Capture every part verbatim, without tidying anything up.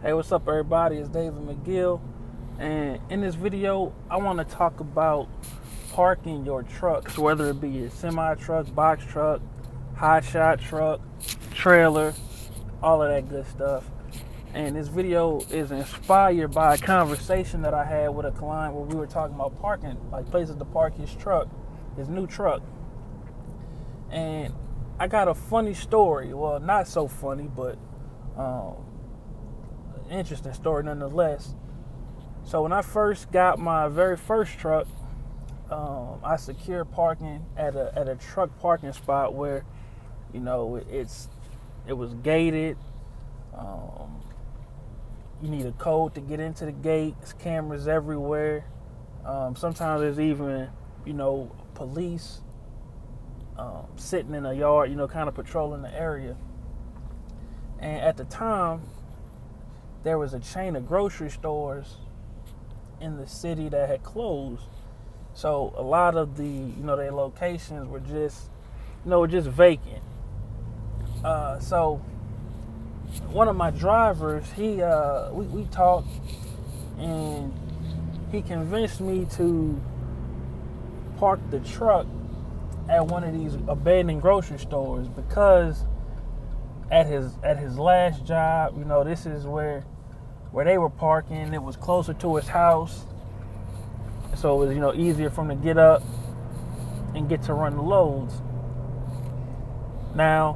Hey, what's up everybody, it's David McGill, and in this video I want to talk about parking your trucks, whether it be a semi-truck, box truck, high shot truck, trailer, all of that good stuff. And this video is inspired by a conversation that I had with a client where we were talking about parking, like places to park his truck, his new truck. And I got a funny story, well, not so funny, but um, interesting story nonetheless. So when I first got my very first truck, um, I secured parking at a, at a truck parking spot where, you know, it's it was gated. Um, you need a code to get into the gate. There's cameras everywhere. Um, sometimes there's even, you know, police Um, sitting in a yard, you know, kind of patrolling the area. And at the time, there was a chain of grocery stores in the city that had closed. So a lot of the, you know, their locations were just, you know, just vacant. Uh, so one of my drivers, he, uh, we, we talked, and he convinced me to park the truck at one of these abandoned grocery stores, because at his at his last job, you know, this is where where they were parking. It was closer to his house, so it was, you know, easier for him to get up and get to run the loads. Now,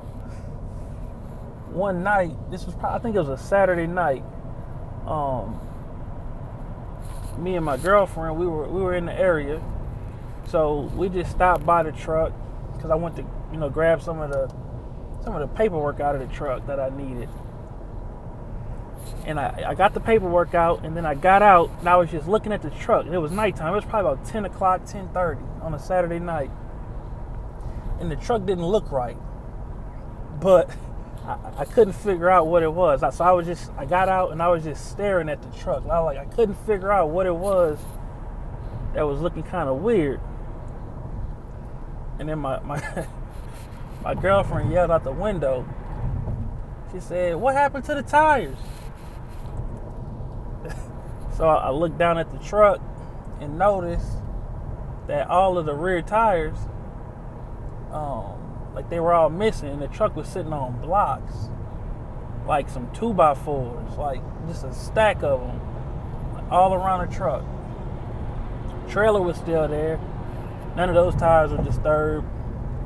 one night, this was probably, I think it was a Saturday night. Um, me and my girlfriend, we were we were in the area. So we just stopped by the truck because I went to, you know, grab some of the some of the paperwork out of the truck that I needed. And I, I got the paperwork out, and then I got out, and I was just looking at the truck. And it was nighttime. It was probably about ten o'clock, ten thirty on a Saturday night. And the truck didn't look right. But I, I couldn't figure out what it was. So I was just, I got out, and I was just staring at the truck. And I was like, I couldn't figure out what it was that was looking kind of weird. And then my, my my girlfriend yelled out the window. She said, "What happened to the tires?" So I looked down at the truck and noticed that all of the rear tires, um, like they were all missing, and the truck was sitting on blocks, like some two by fours, like just a stack of them, all around the truck. The trailer was still there. None of those tires were disturbed,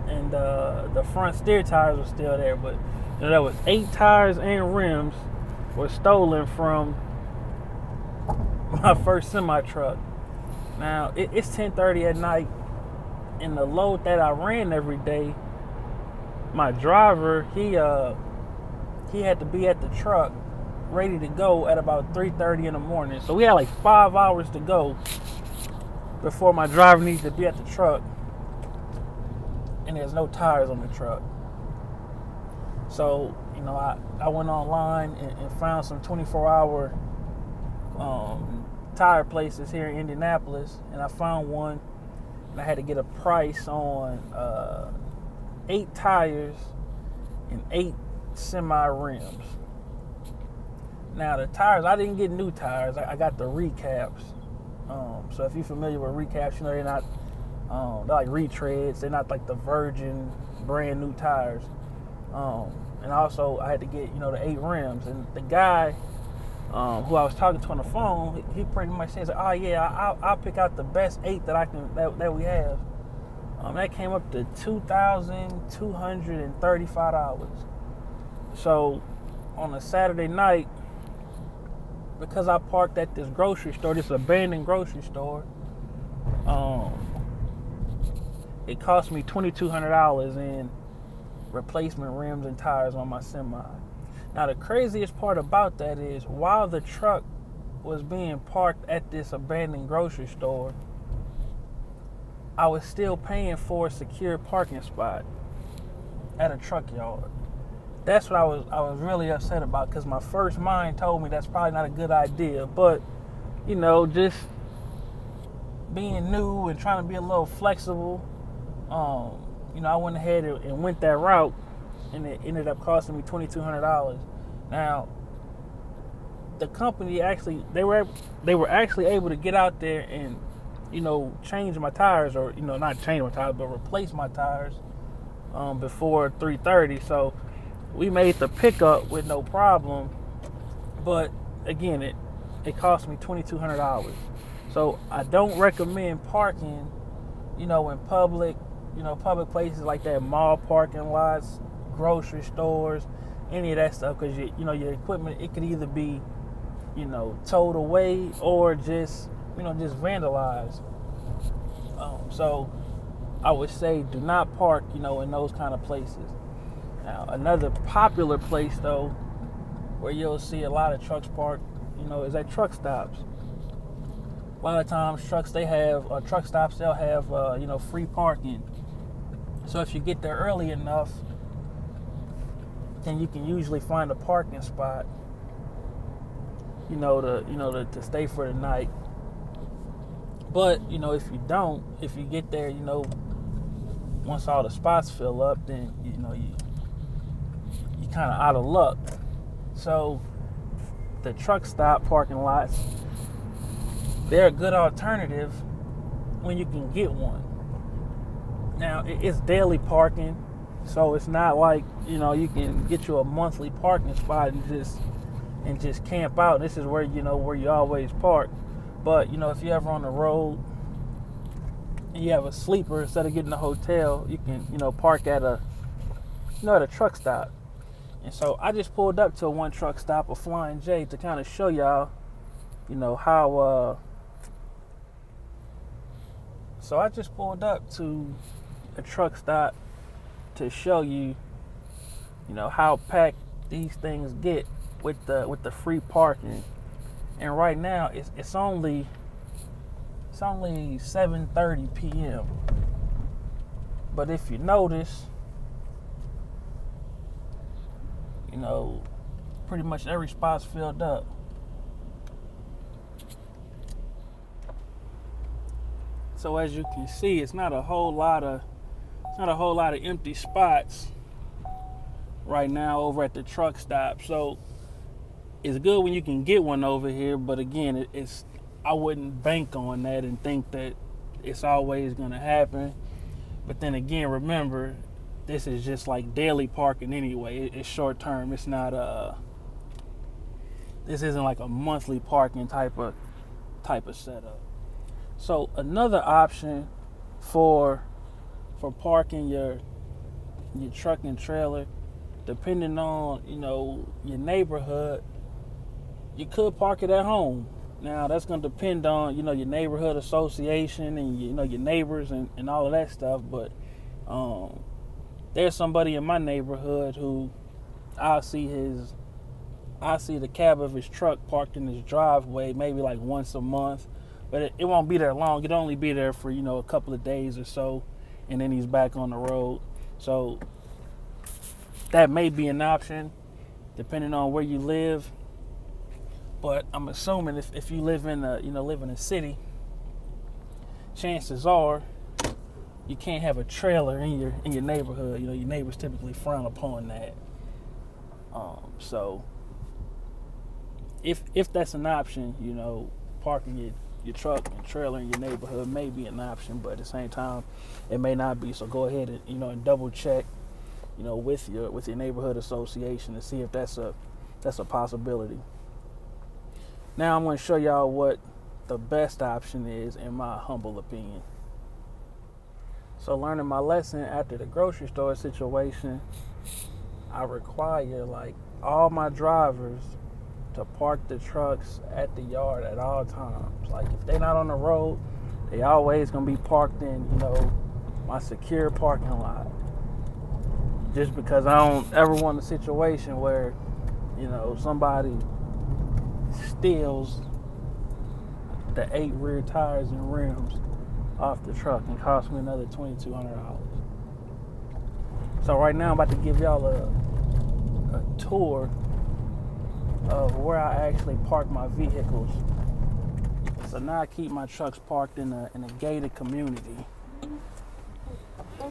and uh, the front steer tires were still there. But you know, there was eight tires and rims were stolen from my first semi truck. Now it, it's ten thirty at night, and the load that I ran every day, my driver he uh he had to be at the truck ready to go at about three thirty in the morning. So we had like five hours to go before my driver needs to be at the truck, and there's no tires on the truck. So, you know, I, I went online and, and found some twenty-four hour um, tire places here in Indianapolis, and I found one, and I had to get a price on uh, eight tires and eight semi-rims. Now, the tires, I didn't get new tires. I, I got the recaps. Um, so if you're familiar with recaps, you know, they're not, um, they're like retreads. They're not like the virgin, brand new tires. Um, and also I had to get, you know, the eight rims. And the guy um, who I was talking to on the phone, he pretty much says, "Oh yeah, I'll, I'll pick out the best eight that I can that, that we have." Um, that came up to two thousand two hundred and thirty-five dollars. So on a Saturday night, because I parked at this grocery store, this abandoned grocery store, um, it cost me twenty-two hundred dollars in replacement rims and tires on my semi. Now, the craziest part about that is, while the truck was being parked at this abandoned grocery store, I was still paying for a secure parking spot at a truck yard. That's what I was I was really upset about, because my first mind told me that's probably not a good idea. But, you know, just being new and trying to be a little flexible, um, you know, I went ahead and, and went that route, and it ended up costing me twenty-two hundred dollars. Now, the company actually they were they were actually able to get out there and, you know, change my tires, or, you know, not change my tires, but replace my tires um, before three thirty. So we made the pickup with no problem. But again, it it cost me twenty-two hundred dollars. So I don't recommend parking, you know, in public, you know, public places like that, mall parking lots, grocery stores, any of that stuff, because you you know your equipment, it could either be, you know, towed away or just, you know, just vandalized. Um, so I would say do not park, you know, in those kind of places. Now, another popular place though where you'll see a lot of trucks parked, you know, is at truck stops. A lot of times trucks they have uh, truck stops they'll have uh, you know, free parking. So if you get there early enough, then you can usually find a parking spot, you know, to you know to, to stay for the night. But, you know, if you don't, if you get there, you know, once all the spots fill up, then, you know, you you kind of out of luck. So the truck stop parking lots, they're a good alternative when you can get one. Now, it's daily parking, so it's not like, you know, you can get you a monthly parking spot and just and just camp out. This is where, you know, where you always park. But, you know, if you're ever on the road and you have a sleeper, instead of getting a hotel, you can, you know, park at a, you know, at a truck stop. And so I just pulled up to one truck stop, a Flying J, to kind of show y'all, you know, how, uh, so I just pulled up to a truck stop to show you, you know, how packed these things get with the, with the free parking. And right now it's it's only it's only seven thirty p m But if you notice, you know, pretty much every spot's filled up. So as you can see, it's not a whole lot of it's not a whole lot of empty spots right now over at the truck stop. So it's good when you can get one over here, but again, it's I wouldn't bank on that and think that it's always going to happen. But then again, remember, this is just like daily parking anyway. It's short term. It's not a this isn't like a monthly parking type of type of setup. So another option for for parking your your truck and trailer, depending on, you know, your neighborhood, you could park it at home. Now, that's going to depend on, you know, your neighborhood association and, you know, your neighbors and, and all of that stuff. But um, there's somebody in my neighborhood who I see his, I see the cab of his truck parked in his driveway maybe like once a month. But it, it won't be there long. It'll only be there for, you know, a couple of days or so. And then he's back on the road. So that may be an option depending on where you live. But I'm assuming if, if you live in a, you know, live in a city, chances are you can't have a trailer in your in your neighborhood. You know, your neighbors typically frown upon that. Um, so if if that's an option, you know, parking your, your truck and trailer in your neighborhood may be an option, but at the same time, it may not be. So go ahead and, you know, and double check, you know, with your with your neighborhood association to see if that's a that's a possibility. Now I'm going to show y'all what the best option is, in my humble opinion. So, learning my lesson after the grocery store situation, I require like all my drivers to park the trucks at the yard at all times. Like, if they're not on the road, they always going to be parked in, you know, my secure parking lot. Just because I don't ever want a situation where, you know, somebody steals the eight rear tires and rims off the truck and cost me another twenty-two hundred dollars. So right now I'm about to give y'all a, a tour of where I actually park my vehicles. So now I keep my trucks parked in a, in a gated community. You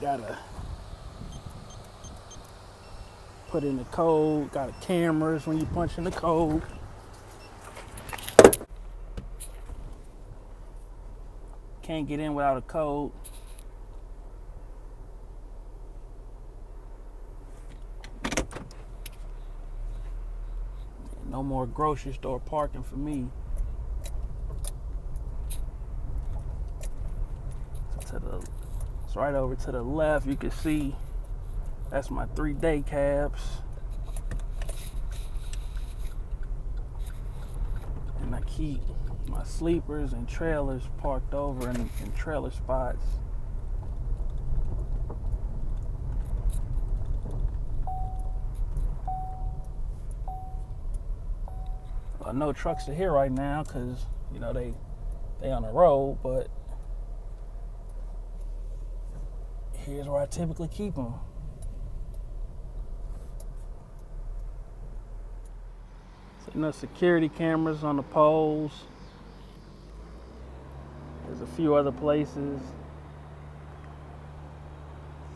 gotta put in the code, got cameras when you punch in the code. Can't get in without a code. No more grocery store parking for me. So to the, it's right over to the left. You can see that's my three-day cabs. And I keep my sleepers and trailers parked over in, in trailer spots. Well, no trucks are here right now because, you know, they they on the road, but here's where I typically keep them. So, you know, security cameras on the poles. There's a few other places.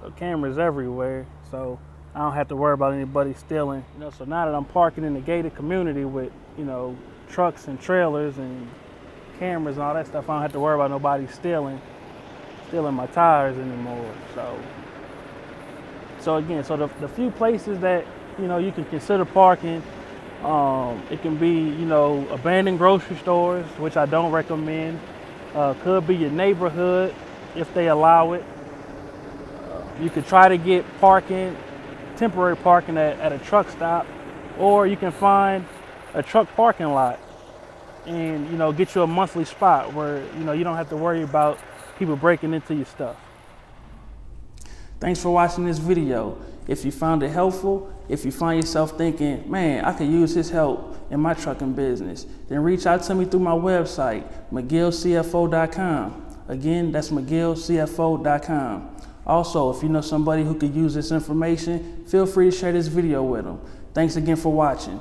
So cameras everywhere. So I don't have to worry about anybody stealing. You know, so now that I'm parking in the gated community with, you know, trucks and trailers and cameras and all that stuff, I don't have to worry about nobody stealing, stealing my tires anymore. So, so again, so the, the few places that, you know, you can consider parking, um, it can be, you know, abandoned grocery stores, which I don't recommend. Uh, could be your neighborhood if they allow it. You could try to get parking, temporary parking at, at a truck stop, or you can find a truck parking lot and, you know, get you a monthly spot where, you know, you don't have to worry about people breaking into your stuff. Thanks for watching this video. If you found it helpful, if you find yourself thinking, man, I could use his help in my trucking business, then reach out to me through my website, m c gill c f o dot com. Again, that's m c gill c f o dot com. Also, if you know somebody who could use this information, feel free to share this video with them. Thanks again for watching.